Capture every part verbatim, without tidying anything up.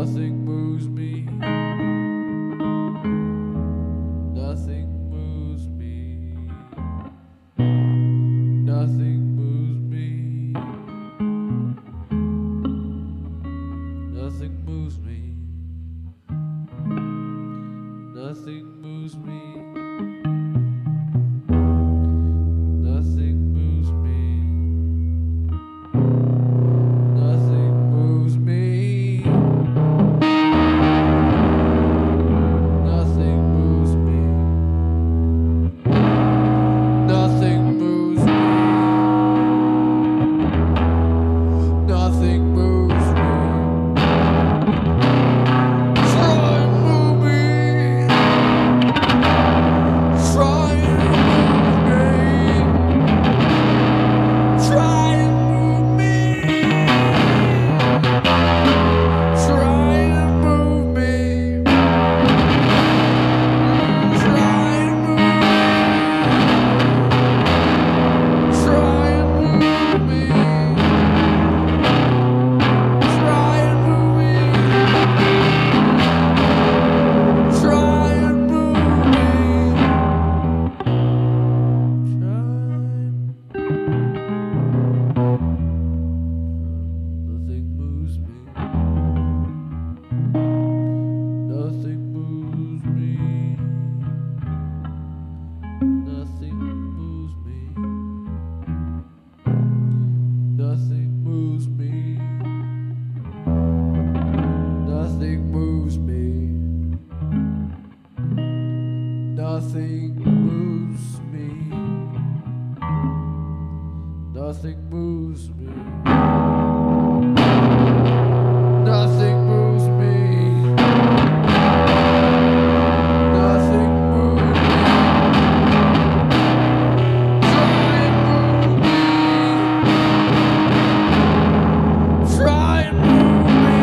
Nothing moves me. Nothing moves me. Nothing moves me. Nothing moves me. Nothing moves me. Nothing moves me. Try and move me. Try and move me. Try and move me. Try and move me. Try and move me. Try and move me. Nothing moves me. Nothing moves me. Nothing moves me. Nothing moves me. Nothing moves me. Nothing moves me. Try and move me. Try and move me.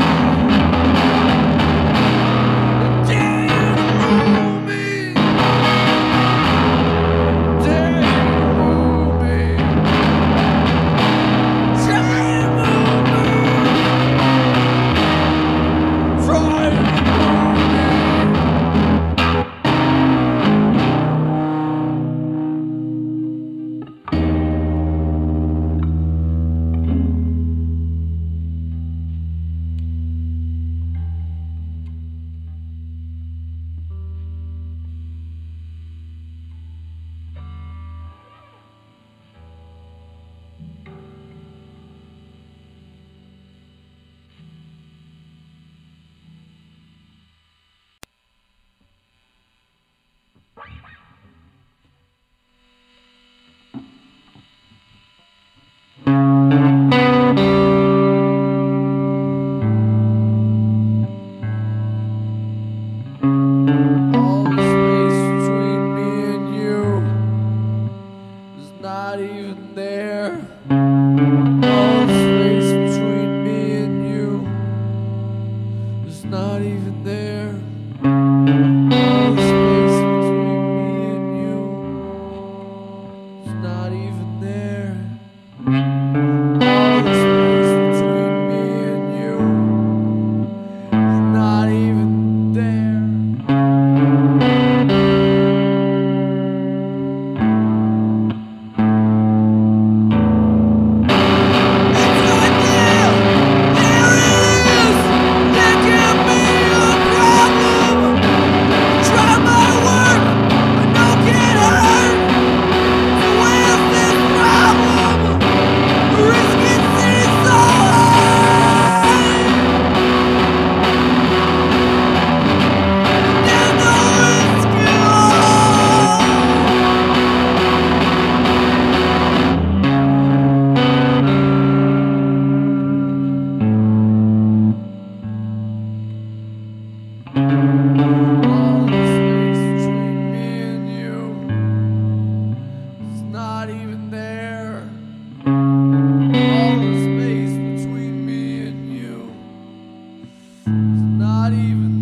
Not even